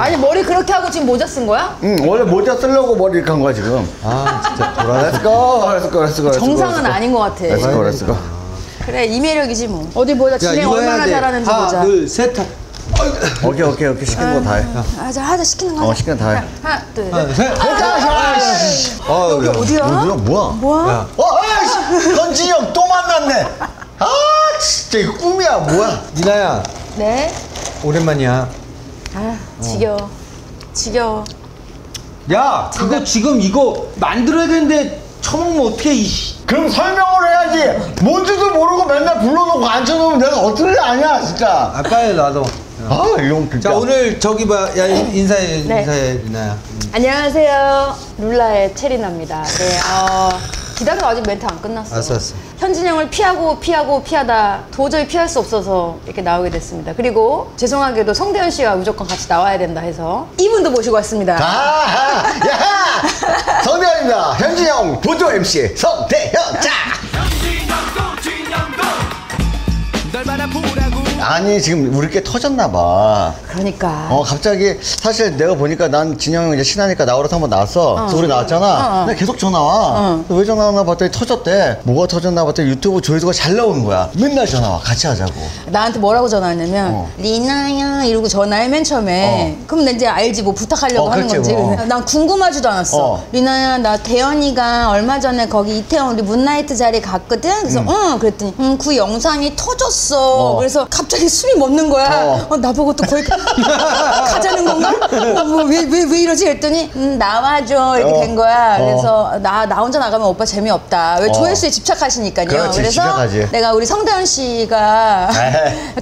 아니 머리 그렇게 하고 지금 모자 쓴 거야? 응, 원래 모자 쓰려고 머리 이렇게 한 거야 지금. 아 진짜 돌아야. 렛츠고. 정상은 아닌 것 같아. 렛츠고. 그래 이 매력이지 뭐. 어디 보자 진행 얼마나 잘하는지 보자. 하나 둘 셋. 오케이 시킨 거 다 해. 하자 시키는 거. 시킨 거 다 해. 하나 둘 셋. 여기 어디야? 뭐야? 현진영 또 만났네. 아 진짜 이거 꿈이야 뭐야? 니나야. 네. 오랜만이야. 아 지겨워. 야 그거 지금 이거 만들어야 되는데 처먹으면 어떻게 이 그럼 설명을 해야지. 뭔지도 모르고 맨날 불러놓고 앉혀놓으면 내가 어떻게 아냐 진짜. 아 빨리 나도. 아 이런 진짜. 자 오늘 저기 봐야 인사해 리나야. 안녕하세요 룰라의 채리나입니다. 네 기다려 아직 멘트 안 끝났어. 알았어. 현진영을 피하다 도저히 피할 수 없어서 이렇게 나오게 됐습니다. 그리고 죄송하게도 성대현 씨가 무조건 같이 나와야 된다 해서 이분도 모시고 왔습니다. 야 성대현입니다. 현진영 보조 MC 성대현. 자. 아니 지금 우리 게 터졌나 봐. 그러니까. 갑자기 사실 내가 보니까 난 진영이 형 이제 친하니까 나오라서 한번 나왔어. 그래서 우리 나왔잖아. 근데 계속 전화 와. 왜 전화 왔나 봤더니 터졌대. 뭐가 터졌나 봤더니 유튜브 조회수가 잘 나오는 거야. 맨날 전화 와. 같이 하자고. 나한테 뭐라고 전화했냐면 니나야 이러고 전화해 맨 처음에. 그럼 나 이제 알지 뭐 부탁하려고 하는 건지. 난 궁금하지도 않았어. 니나야 나 대현이가 얼마 전에 거기 이태원 우리 문나이트 자리 갔거든. 그래서 그랬더니 그 영상이 터졌어. 그래서 갑자기 숨이 멎는 거야. 나보고 또 거기 가자는 건가? 왜 이러지? 그랬더니 나와줘 이렇게 된 거야. 그래서 나 혼자 나가면 오빠 재미없다. 왜 조회수에 집착하시니까요. 그렇지, 그래서 집착하지. 내가 우리 성대현 씨가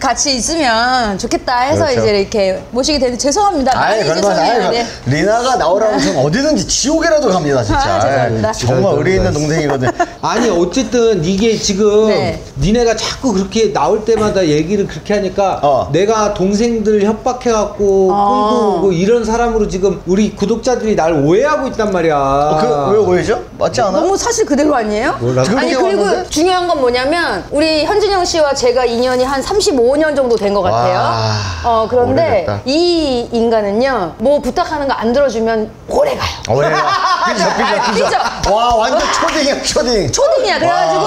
같이 있으면 좋겠다 해서 그렇죠. 이제 이렇게 모시게 되는데 죄송합니다. 아이, 죄송해요. 리나가 나오라고 하면 어디든지 지옥이라도 갑니다 진짜. 죄송합니다. 정말 의리 있는 동생이거든. 아니 어쨌든 이게 지금 니네가 자꾸 그렇게 나올 때마다 얘기를 그렇게 하니까 내가 동생들 협박해갖고 끌고 오고 이런 사람으로 지금 우리 구독자들이 날 오해하고 있단 말이야. 왜 오해죠? 맞지 않아? 너무 사실 그대로 아니에요? 아니 그리고 왔는데? 중요한 건 뭐냐면 우리 현진영 씨와 제가 인연이 한 35년 정도 된 것 같아요. 그런데 오래됐다. 이 인간은요 뭐 부탁하는 거 안 들어주면 오래 가요. 그죠? 와 완전 초딩이야. 그래가지고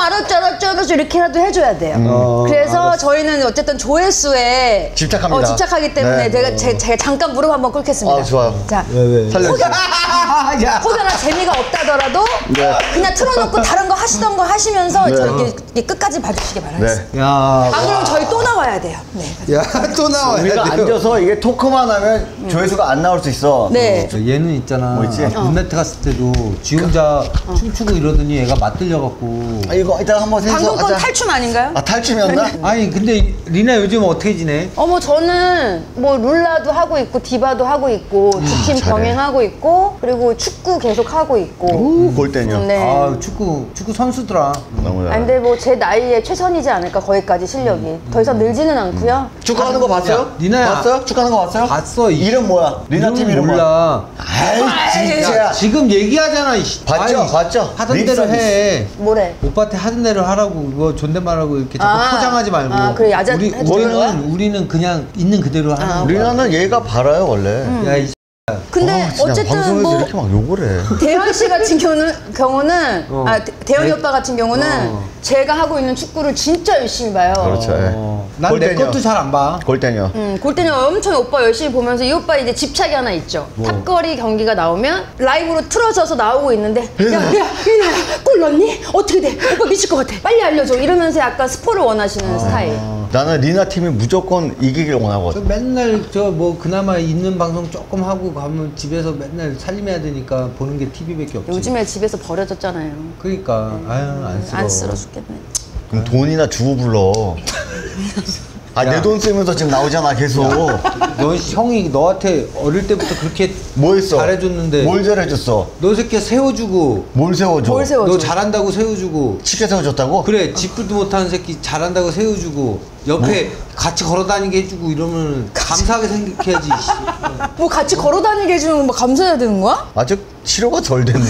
알았죠 이렇게라도 해줘야 돼요. 그래서 저희는 어쨌든 조회수에 집착합니다. 집착하기 때문에 제가 잠깐 무릎 한번 꿇겠습니다. 좋아요. 자, 혹여나 재미가 없다더라도 그냥 틀어놓고 다른 거 하시던 거 하시면서 이렇게 끝까지 봐주시기 바라겠습니다. 안 그러면 저희 또 나와야 돼요. 또 나와야 돼요. 우리가 앉아서 이게 토크만 하면 조회수가 안 나올 수 있어. 얘는 있잖아. 문나이트 갔을 때도 지 혼자 춤추고 이러더니 얘가 맞들려갖고. 이거 일단 한번 생각해. 방금 건 탈춤 아닌가요? 아 탈춤이었나? 아니 근데 리나 요즘 어떻게 지내? 저는 뭐 룰라도 하고 있고 디바도 하고 있고 두 팀 병행하고 있고 그리고 축구 계속 하고 있고. 골때녀. 아 축구 선수더라. 너무 잘해. 근데 뭐 제 나이에 최선이지 않을까 거기까지 실력이. 더 이상 늘지는 않고요. 축구하는 거 봤어요? 리나야. 봤어요? 축구하는 거 봤어요? 봤어. 이름 뭐야? 리나 팀 이름 몰라. 아이 진짜. 지금 얘기하잖아. 봤죠. 하던 대로 해. 뭐래? 오빠한테 하던 대로 하라고 뭐 존댓말하고 이렇게 자꾸 포장하지 말고. 그래 야자. 우리는 그냥 있는 그대로 하는 거야. 리나는 얘가 바라요 원래. 근데 어쨌든 뭐 이렇게 막 욕을 해. 대현 씨 같은 경우는 대현이 오빠 같은 경우는 제가 하고 있는 축구를 진짜 열심히 봐요. 그렇죠. 난 내 것도 잘 안 봐. 골때녀. 골때녀 엄청 오빠 열심히 보면서 이 오빠 이제 집착이 하나 있죠. 탑거리 경기가 나오면 라이브로 틀어져서 나오고 있는데 야 리나야 골 넣니? 어떻게 돼? 오빠 미칠 것 같아. 빨리 알려줘. 이러면서 약간 스포를 원하시는 스타일. 나는 리나 팀이 무조건 이기길 원하거든. 맨날 그나마 있는 방송 조금 하고 가면 집에서 맨날 살림해야 되니까 보는 게 TV밖에 없지. 요즘에 집에서 버려졌잖아요. 그러니까 아유 안쓰러워 죽겠네. 그럼 돈이나 주고 불러. 내 돈 쓰면서 지금 나오잖아 계속. 너 형이 너한테 어릴 때부터 그렇게 뭐 했어? 잘해줬는데. 뭘 잘해줬어? 너 새끼 세워주고. 뭘 세워줘? 너 잘한다고 세워주고. 치켜 세워줬다고? 그래 지푸도 못하는 새끼 잘한다고 세워주고. 옆에 뭐? 같이 걸어다니게 해주고 이러면 감사하게 생각해야지. 뭐 같이 걸어다니게 해주면 뭐 감사해야 되는 거야? 아직 치료가 덜 됐네.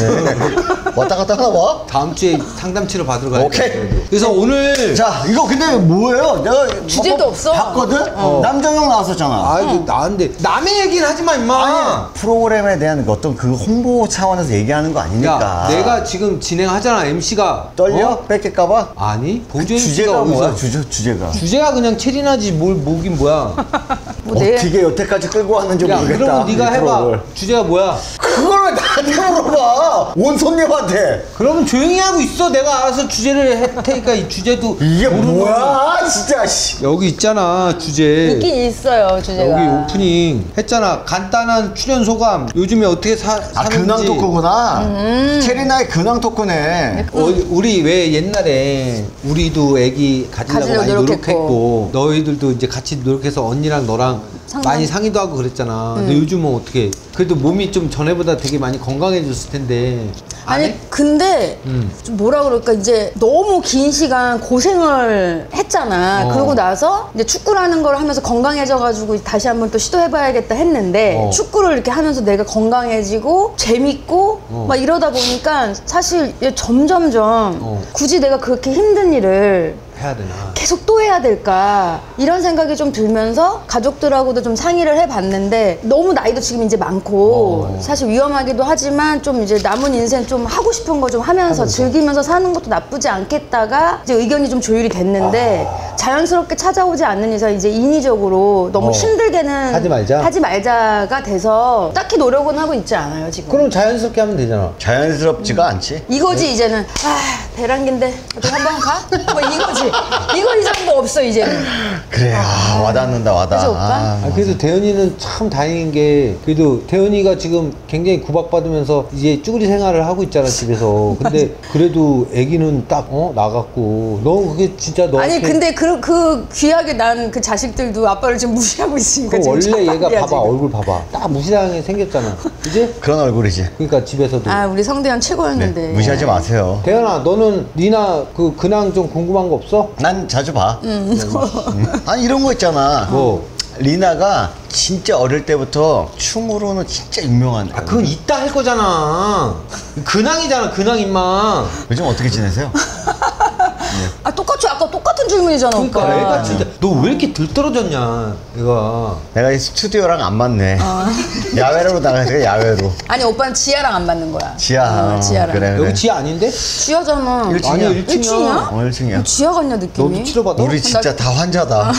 왔다 갔다 하나 봐. 다음 주에 상담 치료 받으러 가야 돼. 오케이. 그래서 오늘 자 이거 근데 뭐예요? 내가 주제도 없어. 봤거든. 남정형 나왔었잖아. 아 이거 나은데 남의 얘기는 하지 마 임마. 아니, 프로그램에 대한 어떤 그 홍보 차원에서 얘기하는 거 아니니까. 야, 내가 지금 진행하잖아. MC가 떨려? 뺏길까 봐? 아니. 보조의 주제가 뭐야? 주제가 그냥 체리나지 뭘 뭐긴 뭐야. 뭐 어떻게 여태까지 끌고 왔는지 야, 모르겠다. 그러면 네가 해봐. 주제가 뭐야? 그걸 왜 나한테 물어봐. 온 손님한테. 그러면 조용히 하고 있어. 내가 알아서 주제를 할 테니까 이 주제도 이게 뭐야? 거야. 진짜 씨. 여기 있잖아 주제. 있긴 있어요 주제가. 여기 오프닝 했잖아. 간단한 출연 소감. 요즘에 어떻게 사는지. 근황 토크구나. 체리나의 근황 토크네. 우리 왜 옛날에 우리도 애기 가지려고 많이 노력했고 너희들도 이제 같이 노력해서 언니랑 너랑 많이 상의도 하고 그랬잖아. 근데 요즘은 어떻게? 그래도 몸이 좀 전에보다 되게 많이 건강해졌을 텐데. 아니 근데 좀 뭐라 그럴까 이제 너무 긴 시간 고생을 했잖아. 그러고 나서 이제 축구라는 걸 하면서 건강해져가지고 다시 한번 또 시도해봐야겠다 했는데 축구를 이렇게 하면서 내가 건강해지고 재밌고 막 이러다 보니까 사실 점점점 굳이 내가 그렇게 힘든 일을 해야 되나? 계속 또 해야 될까 이런 생각이 좀 들면서 가족들하고도 좀 상의를 해봤는데 너무 나이도 지금 이제 많고 사실 위험하기도 하지만 좀 이제 남은 인생 좀 하고 싶은 거 좀 하면서 즐기면서 사는 것도 나쁘지 않겠다가 이제 의견이 좀 조율이 됐는데 자연스럽게 찾아오지 않는 이상 이제 인위적으로 너무 힘들게는 하지 말자가 돼서 딱히 노력은 하고 있지 않아요 지금. 그럼 자연스럽게 하면 되잖아. 자연스럽지가 않지. 이거지 네. 이제는 아 배란긴데 또 한 번 가? 뭐 이거지. 이거 이상 뭐 없어 이제는. 그래 아, 와닿는다 와닿아. 그래서 오빠? 그래도 대현이는 참 다행인 게 그래도 대현이가 지금 굉장히 구박받으면서 이제 쭈그리 생활을 하고 있잖아 집에서. 근데 그래도 애기는 딱 나갔고 넌 그게 진짜 너 아니 근데 그 귀하게 난 그 자식들도 아빠를 지금 무시하고 있으니까 그 지금 원래 얘가 봐봐 지금. 얼굴 봐봐 딱 무시당하게 생겼잖아 이제? 그런 얼굴이지. 그러니까 집에서도 아 우리 성대현 최고였는데 네, 무시하지 마세요. 대현아 너는 니나 그 근황 좀 궁금한 거 없어? 난 자주 봐. 아니 이런 거 있잖아. 뭐 리나가 진짜 어릴 때부터 춤으로는 진짜 유명한데. 아 그건 이따 할 거잖아. 근황이잖아 근황 임마. 요즘 어떻게 지내세요? 네. 아 똑같이 아까 똑같은 질문이잖아. 그러니까 애가 진짜 너 왜 이렇게 들떨어졌냐 얘가. 내가 이 스튜디오랑 안 맞네. 야외로 나가니까 야외로. 아니 오빠는 지하랑 안 맞는 거야. 지하. 지하랑. 그래. 여기 지하 아닌데? 지하잖아. 1층이야. 아니야 1층이야? 1층이야. 지하 같냐 느낌이? 너도 치료받아? 우리 진짜 다 환자다.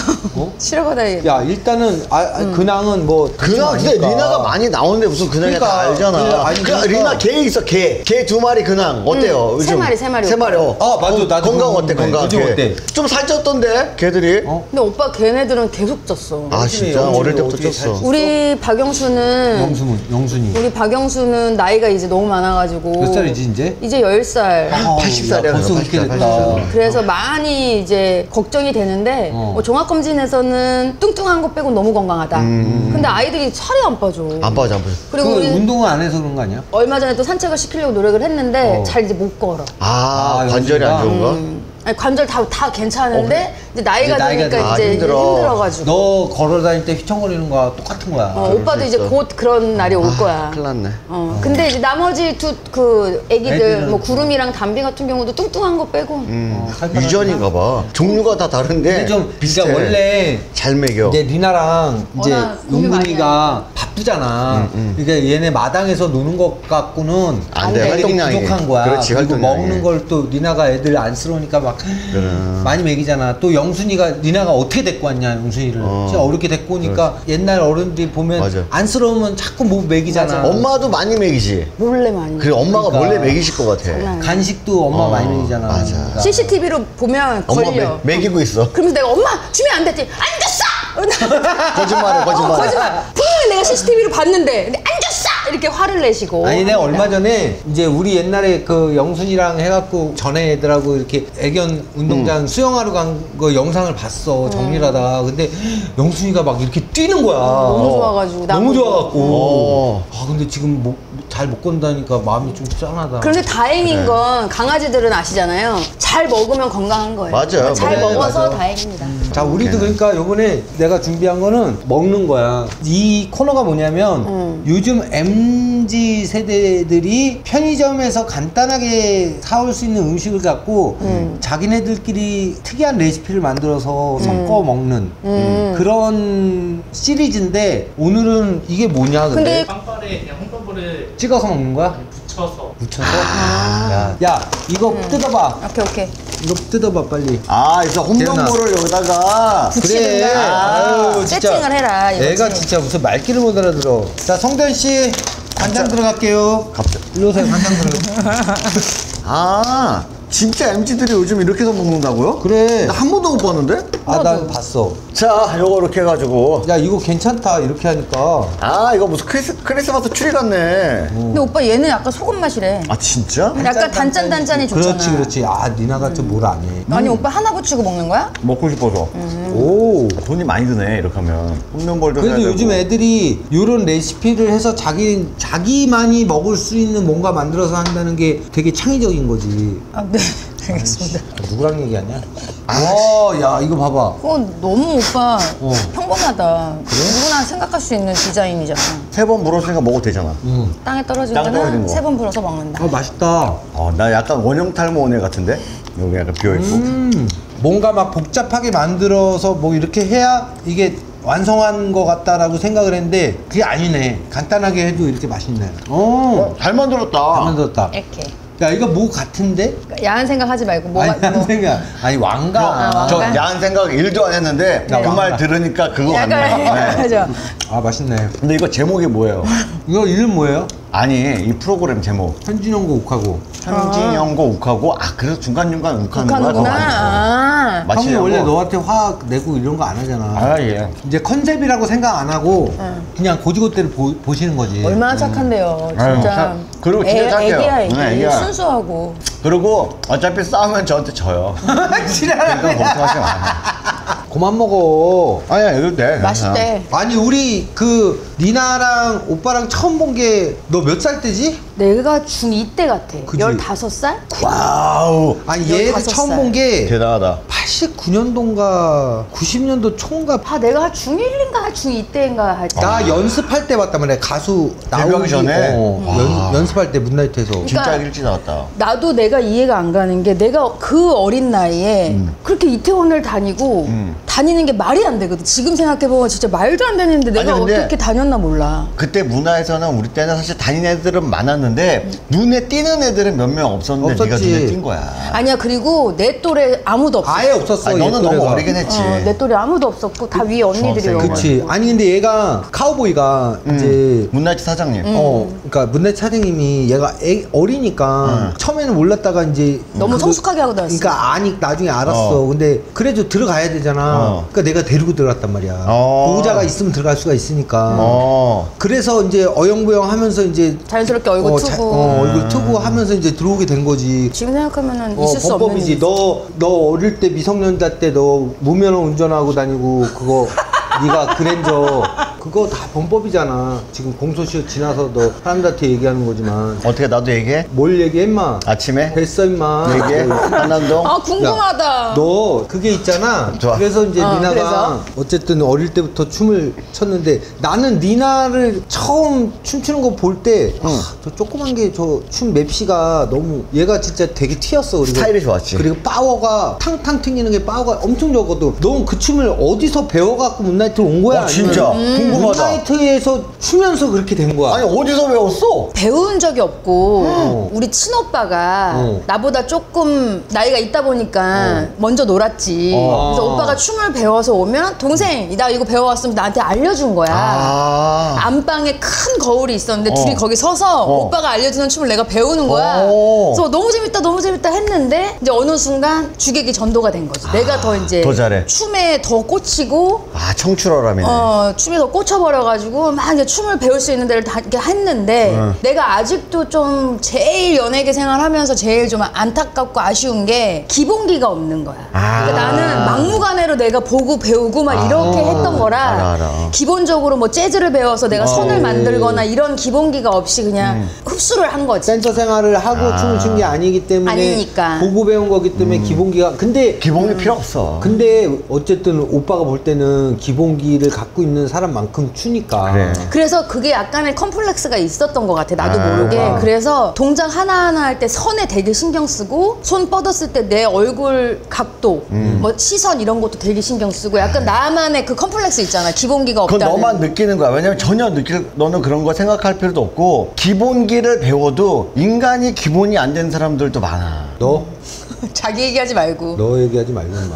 치료받아야겠다. 야 일단은 근황은 뭐 근황 근데 리나가 많이 나오는데 무슨 근황이 그러니까, 다 알잖아. 아니, 그러니까 리나 개 있어 개. 개 두 마리 근황 어때요? 요즘? 세 마리. 아 맞아 나도 건강 어때 건강? 어때? 좀 살쪘던데 걔들이. 근데 오빠 걔네들은 계속 쪘어. 아 진짜 어릴 때부터 쪘어. 우리 박영수는 영순이. 우리 박영수는 나이가 이제 너무 많아가지고. 몇 살이지 이제? 이제 10살. 80살이야. 벌써 그렇게 됐다. 그래서 많이 이제 걱정이 되는데 종합검진에서는 뚱뚱한 거 빼고 너무 건강하다. 근데 아이들이 살이 안 빠져. 안 빠져. 그리고 운동을 안 해서 그런 거 아니야? 얼마 전에 또 산책을 시키려고 노력을 했는데 잘 이제 못 걸어. 아 관절이 안 좋은 거? 아니 관절 다 괜찮은데 이제 나이가 드니까 이제 힘들어가지고 너 걸어다닐 때 휘청거리는 거와 똑같은 거야. 오빠도 이제 곧 그런 날이 올 거야. 큰일 났네. 근데 이제 나머지 그 애기들 뭐 구름이랑 담비 같은 경우도 뚱뚱한 거 빼고 유전인가 봐. 종류가 다 다른데 근데 좀 비슷해. 원래 잘 먹여. 이제 리나랑 이제 용문이가 바쁘잖아. 그러니까 얘네 마당에서 노는 것 갖고는 안 돼. 활동 부족한 거야. 그렇지, 그리고 먹는 걸 또 리나가 애들 안쓰러우니까 막 많이 먹이잖아. 또 영순이가 니나가 어떻게 데리고 왔냐 영순이를 진짜 어렵게 데리고 오니까 그렇지. 옛날 어른들이 보면 맞아. 안쓰러우면 자꾸 뭐 먹이잖아. 맞아. 엄마도 많이 먹이지. 몰래 많이. 그래 엄마가 그러니까. 몰래 먹이실 것 같아. 간식도 엄마 많이 먹이잖아. 맞아. 그러니까. CCTV로 보면 걸려. 먹이고 있어. 그러면서 내가 엄마 주면 안 됐지. 안 줬어! 거짓말해. 분명히 내가 CCTV로 봤는데 근데 안 줬어! 이렇게 화를 내시고. 아니 내가 얼마 전에 이제 우리 옛날에 그 영순이랑 해갖고 전에 애들하고 이렇게 애견 운동장 수영하러 간 거 영상을 봤어. 정밀하다. 근데 영순이가 막 이렇게 뛰는 거야. 너무 좋아가지고. 너무 좋아갖고. 아 근데 지금 잘 못 건다니까 마음이 좀 짠하다. 그런데 다행인 그래. 건 강아지들은 아시잖아요. 잘 먹으면 건강한 거예요. 맞아요. 잘 그래, 먹어서 맞아. 다행입니다. 자 우리도 그러니까 요번에 내가 준비한 거는 먹는 거야. 이 코너가 뭐냐면 요즘 MZ 세대들이 편의점에서 간단하게 사올 수 있는 음식을 갖고 자기네들끼리 특이한 레시피를 만들어서 섞어 먹는 그런 시리즈인데 오늘은 이게 뭐냐 근데 빵발에 그냥 홈런볼을 찍어서 먹는 거야? 붙여서 아 야 이거 뜯어봐. 오케이 오케이. 이거 뜯어봐 빨리. 아 이제 홈런볼을 여기다가 그래. 아유, 진짜 세팅을 해라. 내가 진짜 무슨 말귀를 못 알아들어. 자 성대현 씨 간장 들어갈게요. 갑자기 일로 오세요. 간장 들어가. 아 진짜 MZ들이 요즘 이렇게 해서 먹는다고요? 그래. 나 한 번도 못 봤는데? 아 나 봤어. 자 요거 이렇게 해가지고. 야 이거 괜찮다 이렇게 하니까. 아 이거 무슨 크리스마스 추리 같네. 근데 오빠 얘는 약간 소금 맛이래. 아 진짜? 약간 단짠단짠이 좋잖아. 그렇지 그렇지. 아 니나가 좀 뭘 안 해. 아니 오빠 하나 붙이고 먹는 거야? 먹고 싶어서. 오 돈이 많이 드네 이렇게 하면. 홈런볼도 그래도 해야 요즘 되고. 애들이 요런 레시피를 해서 자기만이 먹을 수 있는 뭔가 만들어서 한다는 게 되게 창의적인 거지. 아 네. 알겠습니다. 아이씨, 누구랑 얘기하냐? 와, 야 이거 봐봐. 그건 너무 오빠 평범하다. 그래? 누구나 생각할 수 있는 디자인이잖아. 세 번 불었으니까 먹어도 되잖아. 땅에 떨어질 때는 세 번 불어서 먹는다. 아 맛있다. 나 약간 원형 탈모 오네 같은데? 여기 약간 비어있고. 뭔가 막 복잡하게 만들어서 뭐 이렇게 해야 이게 완성한 것 같다라고 생각을 했는데 그게 아니네. 간단하게 해도 이렇게 맛있네. 잘 만들었다. 잘 만들었다. 이렇게. 야 이거 뭐 같은데? 야한 생각 하지 말고 뭐 아니 야한 생각 아니 왕가 저 야한 생각 1도 안 했는데 그 말 들으니까 그거 같네. 네. 아 맛있네. 근데 이거 제목이 뭐예요? 이거 이름 뭐예요? 아니 이 프로그램 제목 현진영고 욱하고. 현진영고 욱하고. 아 그래서 중간중간 욱하는 거야? 욱하는구나. 형이 원래 너한테 화 내고 이런 거 안 하잖아. 아 예. 이제 컨셉이라고 생각 안 하고 그냥 고지고대로 보시는 거지. 얼마나 착한데요 진짜. 그리고 진짜 착해요. 애기야. 순수하고. 그리고 어차피 싸우면 저한테 져요. 지랄하네. 그러니까 걱정하지 마. 그만 먹어. 아니야 이럴 때. 맛있대. 아니 우리 그 니나랑 오빠랑 처음 본 게 너 몇 살 때지? 내가 중2 때 같아. 15살? 와우. 아니 얘를 처음 본 게 대단하다. 89년도인가 90년도 초인가. 아 내가 중1인가 중2 때인가 할 때. 나 연습할 때 봤단 말이야. 가수 나오기 전에 연습할 때 문나이트에서. 그러니까 진짜 일찍 나왔다. 나도 내가 이해가 안 가는 게 내가 그 어린 나이에 그렇게 이태원을 다니고 다니는 게 말이 안 되거든. 지금 생각해보면 진짜 말도 안 되는데 내가 어떻게 다녔나 몰라. 그때 문화에서는 우리 때는 사실 다니는 애들은 많았는데 눈에 띄는 애들은 몇 명 없었는데 없었지. 네가 눈에 띈 거야. 아니야 그리고 내 또래 아무도 없었어. 아예 없었어. 아니, 너는 너무 어리긴 했지. 내 또래 아무도 없었고 다 위에 언니들이었어. 그치. 아니 근데 얘가 카우보이가 이제 문나이트 사장님. 그러니까 문나이트 사장님이 얘가 어리니까 처음에는 몰랐다가 이제 너무 성숙하게 하고 다녔어. 그러니까 나중에 알았어. 근데 그래도 들어가야 되잖아. 그러니까 내가 데리고 들어갔단 말이야. 보호자가 있으면 들어갈 수가 있으니까. 그래서 이제 어영부영 하면서 이제 자연스럽게 얼굴 트고 얼굴 트고 하면서 이제 들어오게 된 거지. 지금 생각하면은 있을 수 없는 일이지. 너 어릴 때 미성년자 때 너 무면허 운전하고 다니고 그거 네가 그랜저 그거 다 범법이잖아. 지금 공소시효 지나서 너 사람들한테 얘기하는 거지만. 어떻게 나도 얘기해? 뭘 얘기해 임마. 아침에? 됐어 임마. 얘기해? 한남동? 아 궁금하다. 야, 너 그게 있잖아. 좋아. 그래서 이제 니나가 그래서? 어쨌든 어릴 때부터 춤을 췄는데 나는 니나를 처음 춤추는 거 볼 때 저 조그만 게 저 춤 맵시가 너무 얘가 진짜 되게 튀었어. 그리고 스타일이 좋았지. 그리고 파워가 탕탕 튕기는 게 파워가 엄청 적어도 넌 그 춤을 어디서 배워갖고 문나이트로 온 거야? 진짜? 문나이트에서 추면서 그렇게 된 거야. 아니 어디서 배웠어? 배운 적이 없고 우리 친오빠가 나보다 조금 나이가 있다 보니까 먼저 놀았지. 그래서 오빠가 춤을 배워서 오면 동생 나 이거 배워왔으면 나한테 알려준 거야. 안방에 큰 거울이 있었는데 둘이 거기 서서 오빠가 알려주는 춤을 내가 배우는 거야. 그래서 너무 재밌다 했는데 이제 어느 순간 주객이 전도가 된 거지. 내가 더 이제 더 잘해. 춤에 더 꽂히고. 청출어람이네. 춤에 더 꽂히고 꽂혀버려가지고 막 이제 춤을 배울 수 있는 데를 다 이렇게 했는데 내가 아직도 좀 제일 연예계 생활하면서 제일 좀 안타깝고 아쉬운 게 기본기가 없는 거야. 아 그러니까 나는 막무가내로 내가 보고 배우고 막 이렇게 했던 거라 알아. 기본적으로 뭐 재즈를 배워서 내가 선을 만들거나 이런 기본기가 없이 그냥 흡수를 한 거지. 댄서 생활을 하고 춤을 춘 게 아니기 때문에 아니니까. 보고 배운 거기 때문에 기본기가 근데 기본기 필요 없어. 근데 어쨌든 오빠가 볼 때는 기본기를 갖고 있는 사람만큼 추니까 그래. 그래서 그게 약간의 컴플렉스가 있었던 것 같아. 나도 모르게. 그래서 동작 하나하나 할 때 선에 되게 신경 쓰고 손 뻗었을 때 내 얼굴 각도 뭐 시선 이런 것도 되게 신경 쓰고 약간 나만의 그 컴플렉스 있잖아. 기본기가 없다는. 그건 너만 느끼는 거야. 왜냐면 전혀 너는 그런 거 생각할 필요도 없고 기본기를 배워도 인간이 기본이 안 된 사람들도 많아. 너? 자기 얘기하지 말고. 너 얘기하지 말고 인마.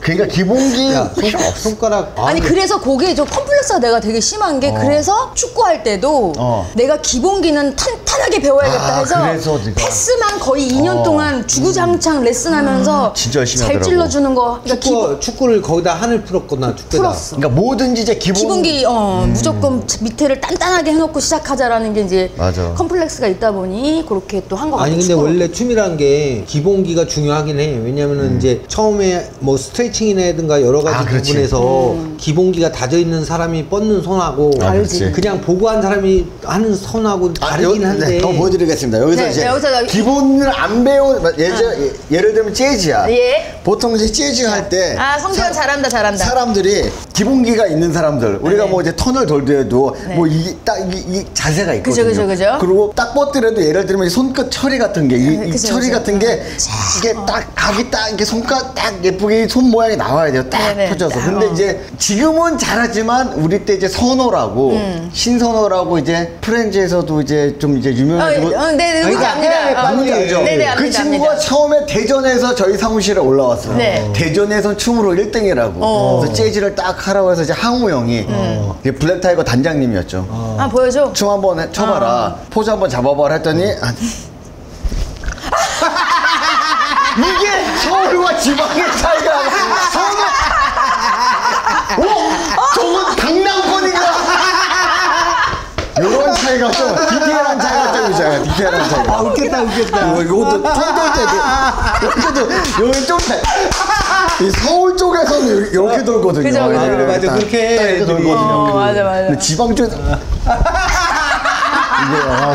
그러니까 기본기 야, 손가락 아니 그래서 그게 좀 컴플렉스가 내가 되게 심한 게 그래서 축구할 때도 내가 기본기는 탄탄하게 배워야겠다 해서 패스만 거의 2년 동안 주구장창 레슨하면서 잘 찔러주는 거. 그러니까 축구를 거기다 한을 풀었거나 축구다. 그러니까 뭐든지 이제 기본기 무조건 밑에를 단단하게 해놓고 시작하자라는 게 이제 맞아. 컴플렉스가 있다 보니 그렇게 또 한 거 같아. 아니 근데 원래 춤이란 게 기본기가 중요하긴 해. 왜냐면은 이제 처음에 뭐 스트레칭이라든가 여러 가지 부분에서 기본기가 다져 있는 사람이 뻗는 손하고 그냥 보고 한 사람이 하는 손하고 다르긴 한데 네, 더 보여드리겠습니다. 여기서 네, 이제 여기서 기본을 안 배운 예를 들면 재즈야. 예. 보통 이제 재즈 할 때 성대현 잘한다. 사람들이 기본기가 있는 사람들 우리가 뭐 이제 턴을 돌더라도 뭐 이 딱 이 자세가 있거든요. 그죠. 그리고 딱 뻗더라도 예를 들면 손끝 처리 같은 게 이 처리 같은 게 이게 딱 각이 딱 이렇게 손가락 딱 예쁘게 손 모양이 나와야 돼요. 딱 펴져서. 근데 이제 지금은 잘하지만 우리 때 이제 선호라고 신선호라고 이제 프렌즈에서도 이제 좀 이제 유명해지고 네네 압니다. 그 친구가 처음에 대전에서 저희 사무실에 올라왔어요. 대전에선 춤으로 1등이라고 그래서 재즈를 딱 하라고 해서 이제 항우 형이 블랙타이거 단장님이었죠. 보여줘. 춤 한번 춰봐라. 포즈 한번 잡아봐라 했더니 이게 서울과 지방의 차이가 서울 저건 강남권인가 이런 차이가 좀 디테일한 차이가 좀 있잖아. 디테일한 차이가 웃겠다 이것도 털 돌 때도 여기 좀 이 서울 쪽에서는 이렇게 돌거든요. 맞아 그렇게 돌거든요. 맞아 지방 쪽에서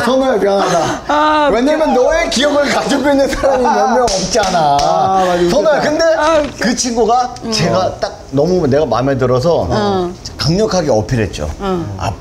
선우야 미안하다. 왜냐면 너의 기억을 가지고 있는 사람이 몇 명 없잖아. 선우야 근데 그 친구가 제가 딱 너무 내가 마음에 들어서 강력하게 어필했죠.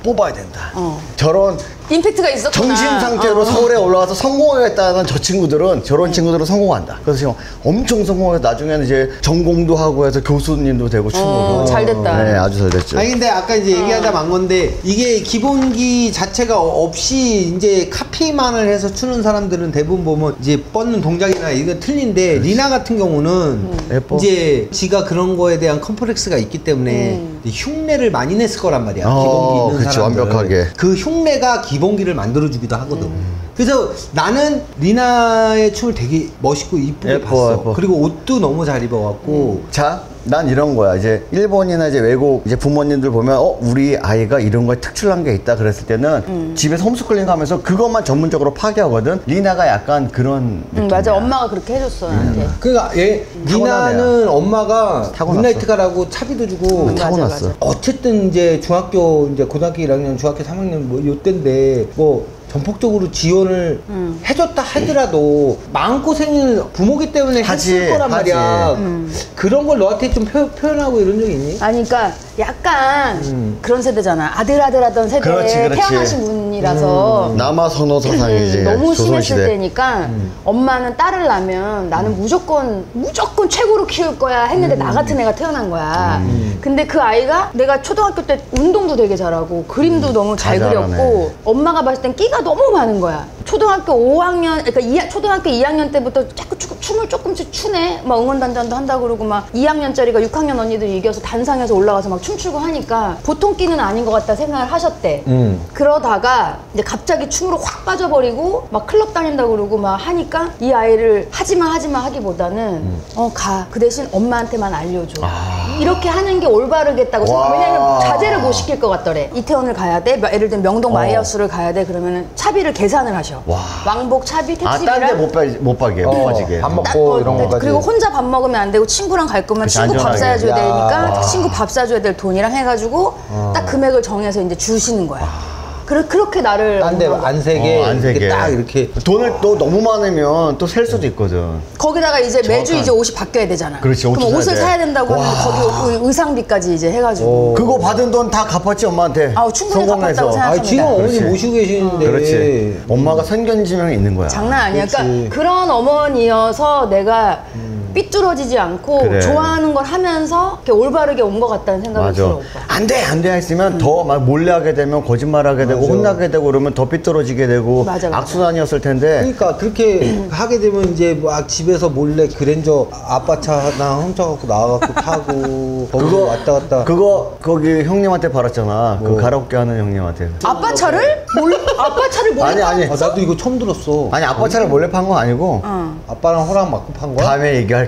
뽑아야 된다. 저런 임팩트가 있었구나. 정신 상태로 서울에 올라와서 성공하겠다는 저 친구들은 저런 친구들은 성공한다. 그래서 지금 엄청 성공해서 나중에는 이제 전공도 하고 해서 교수님도 되고 친구고. 잘 됐다. 네, 아주 잘 됐죠. 아니 근데 아까 이제 얘기하다 만 건데 이게 기본기 자체가 없이 이제 카피만을 해서 추는 사람들은 대부분 보면 이제 뻗는 동작이나 이거 틀린데 그렇지. 니나 같은 경우는 이제 지가 그런 거에 대한 컴플렉스가 있기 때문에 흉내를 많이 냈을 거란 말이야. 기본기 있는 그치, 사람들은. 완벽하게. 그 흉내가 기본기를 만들어주기도 하거든. 그래서 나는 니나의 춤을 되게 멋있고 이쁘게 봤어. 그리고 옷도 너무 잘 입어갖고. 자, 난 이런 거야. 이제 일본이나 이제 외국 이제 부모님들 보면 우리 아이가 이런 거에 특출난 게 있다 그랬을 때는 집에서 홈스쿨링 하면서 그것만 전문적으로 파괴하거든. 니나가 약간 그런 느낌이야. 맞아. 엄마가 그렇게 해줬어. 그러니까 니나는 엄마가 문나이트 가라고 차비도 주고 타고났어. 어쨌든 이제 중학교 이제 고등학교 1학년, 중학교 3학년 뭐 요때인데 뭐 전폭적으로 지원을 해줬다 하더라도 마음고생은 부모기 때문에 했을 거란 말이야. 그런 걸 너한테 좀 표현하고 이런 적 있니? 아니 그러니까 약간 그런 세대잖아. 아들아들 하던 세대에 태어나신 분이라서 남아선호 사상이지. 너무 심했을 때니까 엄마는 딸을 낳으면 나는 무조건 최고로 키울 거야 했는데 나 같은 애가 태어난 거야. 근데 그 아이가 내가 초등학교 때 운동도 되게 잘하고 그림도 너무 잘 그렸고 엄마가 봤을 땐 끼가 너무 많은 거야. 초등학교 5학년, 그러니까 초등학교 2학년 때부터 자꾸 춤을 조금씩 추네. 막 응원단장도 한다 그러고 막 2학년짜리가 6학년 언니들 이겨서 단상에서 올라가서 막 춤추고 하니까 보통 끼는 아닌 것 같다 생각을 하셨대. 그러다가 하다가 이제 갑자기 춤으로 확 빠져버리고 막 클럽 다닌다고 그러고 막 하니까 이 아이를 하지마 하기보다는 가. 그 대신 엄마한테만 알려줘. 이렇게 하는 게 올바르겠다고 생각. 왜냐면 자제를 못 시킬 것 같더래. 이태원을 가야 돼? 예를 들면 명동 마이하우스를 가야 돼? 그러면 차비를 계산을 하셔. 왕복 차비 택시비랑. 아, 딴 데 못 가게, 못 빠지게. 밥 먹고 이런 거까지. 그리고 혼자 밥 먹으면 안 되고 친구랑 갈 거면 그치, 친구 안전하게. 밥 사줘야 되니까 친구 밥 사줘야 될 돈이랑 해가지고 딱 금액을 정해서 이제 주시는 거야. 그렇게 나를 딴 데 안 세게 이렇게 딱 이렇게 돈을 또 너무 많으면 또 셀 수도 있거든. 거기다가 이제 매주 이제 옷이 바뀌어야 되잖아. 그렇지. 그럼 옷을 사야 된다고 하면 거기 의상비까지 이제 해가지고. 그거 받은 돈 다 갚았지 엄마한테? 아, 충분히 갚았다고 생각합니다. 지금 어머니 모시고 계시는데. 그렇지. 엄마가 선견지명이 있는 거야. 장난 아니야. 그렇지. 그러니까 그런 어머니여서 내가 삐뚤어지지 않고 그래. 좋아하는 걸 하면서 이렇게 올바르게 온 것 같다는 생각이 들어. 안 돼 했으면 더 막 몰래 하게 되면 거짓말하게 되고 혼나게 되고 그러면 더 삐뚤어지게 되고 악순환이었을 텐데. 그러니까 그렇게 하게 되면 이제 막 집에서 몰래 그랜저 아빠 차 하나 훔쳐갖고 나와갖고 타고 거기서 왔다 갔다. 그거 거기 형님한테 팔았잖아. 그 가라오케 하는 형님한테. 아빠 차를? 몰래? 아빠 차를 몰래? 아니. 아, 나도 이거 처음 들었어. 아니 아빠 차를 몰래 판 건 아니고 아빠랑 허락 맞고 판 거야? 다음에 얘기할.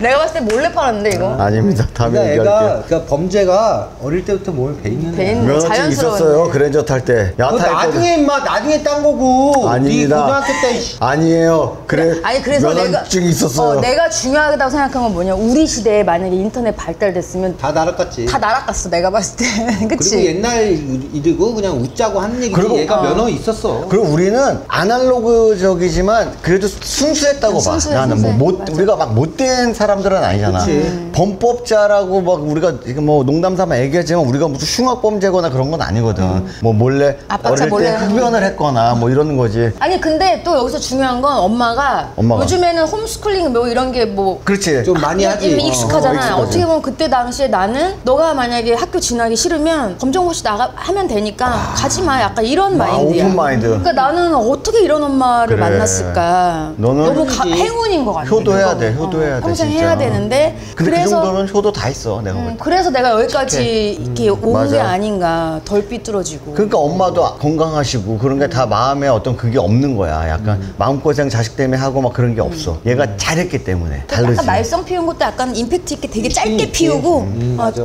내가 봤을 때 몰래 팔았는데 이거? 아닙니다. 다음에 얘기할게요. 그러니까 범죄가 어릴 때부터 몸에 배있는 자연스러웠어요. 그랜저 탈 때. 나중에 인마 나중에 딴 거고. 아닙니다. 네 고등학교 때. 아니에요. 아니 그래서 면허증이 있었어요. 내가 중요하다고 생각한 건 뭐냐. 우리 시대에 만약에 인터넷 발달됐으면 다 나락갔지. 다 나락갔어 내가 봤을 때. 그치? 그리고 옛날 일이고 그냥 웃자고 하는 얘기지. 그리고 얘가 면허 있었어. 그리고 우리는 아날로그적이지만 그래도 순수했다고 봐. 나는 우리가 막 못된 사람들은 아니잖아. 그치. 범법자라고 막 우리가 지금 뭐 농담삼아 얘기하지만 우리가 무슨 흉악범죄거나 그런 건 아니거든. 뭐 몰래 어릴 때 흡연을 했거나 뭐 이러는 거지. 아니 근데 또 여기서 중요한 건 엄마가. 요즘에는 홈스쿨링 뭐 이런 게 뭐 그렇지 좀 많이 하지. 익숙하잖아. 어떻게 보면 그때 당시에 나는 너가 만약에 학교 지나기 싫으면 검정고시 하면 되니까 가지 마. 약간 이런 마인드야. 오픈 마인드. 그러니까 나는 어떻게 이런 엄마를 만났을까. 너무 행운인 것 같아. 효도해야 돼. 평생 해야 되는데. 근데 그래서 그 정도는 효도 다 있어 내가 볼 때. 그래서 내가 여기까지 이렇게 온 게 아닌가. 덜 삐뚤어지고. 그러니까 엄마도 건강하시고 그런 게 다 마음에 어떤 그게 없는 거야. 약간 마음고생 자식 때문에 하고 막 그런 게 없어. 얘가 잘했기 때문에. 다르지. 약간 말썽 피운 것도 약간 임팩트 있게 되게 짧게 피우고